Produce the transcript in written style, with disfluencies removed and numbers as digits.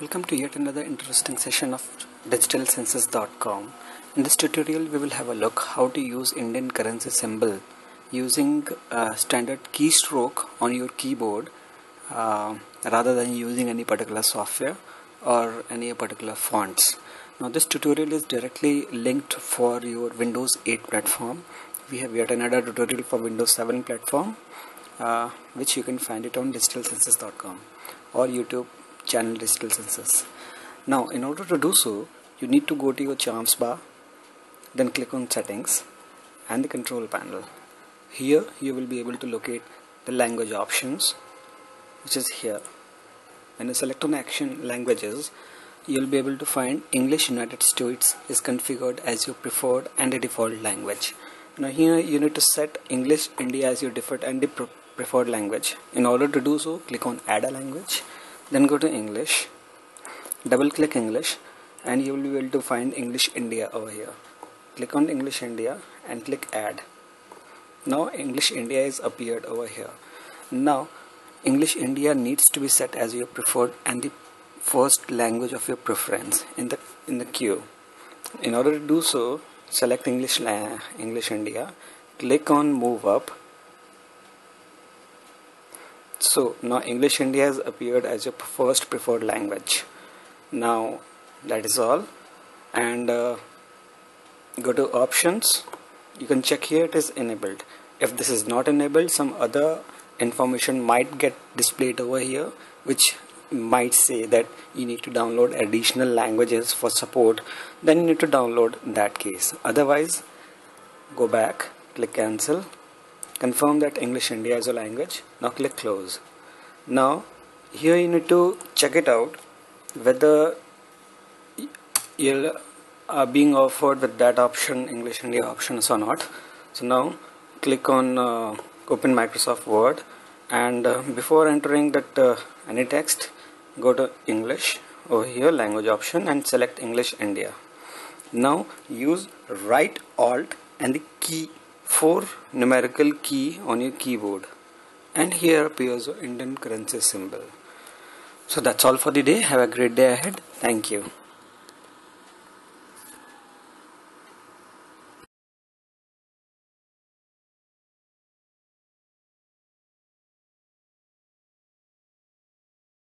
Welcome to yet another interesting session of DigitalSensus.com. In this tutorial we will have a look how to use Indian currency symbol using a standard keystroke on your keyboard rather than using any particular software or any particular fonts. Now this tutorial is directly linked for your Windows 8 platform. We have yet another tutorial for Windows 7 platform which you can find it on DigitalSensus.com or YouTube channel Digital Sensus. Now in order to do so, you need to go to your charms bar, then click on settings and the control panel. Here you will be able to locate the language options, which is here. When you select on action languages, you will be able to find English United States is configured as your preferred and a default language. Now here you need to set English India as your default and the preferred language. In order to do so, click on add a language. Then go to English, double click English and you will be able to find English India over here. Click on English India and click add. Now English India is appeared over here. Now English India needs to be set as your preferred and the first language of your preference in the queue. In order to do so, select English India, click on move up. So now English India has appeared as your first preferred language. Now that is all, and go to options. You can check here it is enabled. If this is not enabled, some other information might get displayed over here which might say that you need to download additional languages for support. Then you need to download in that case. Otherwise, go back, click cancel. Confirm that English India is a language. Now click close. Now here you need to check it out whether you are being offered with that option, English India options or not. So now click on open Microsoft Word, and before entering that any text, go to English over here, language option, and select English India. Now use right, alt and the key 4 numerical key on your keyboard, and here appears Indian currency symbol. So that's all for the day. Have a great day ahead. Thank you.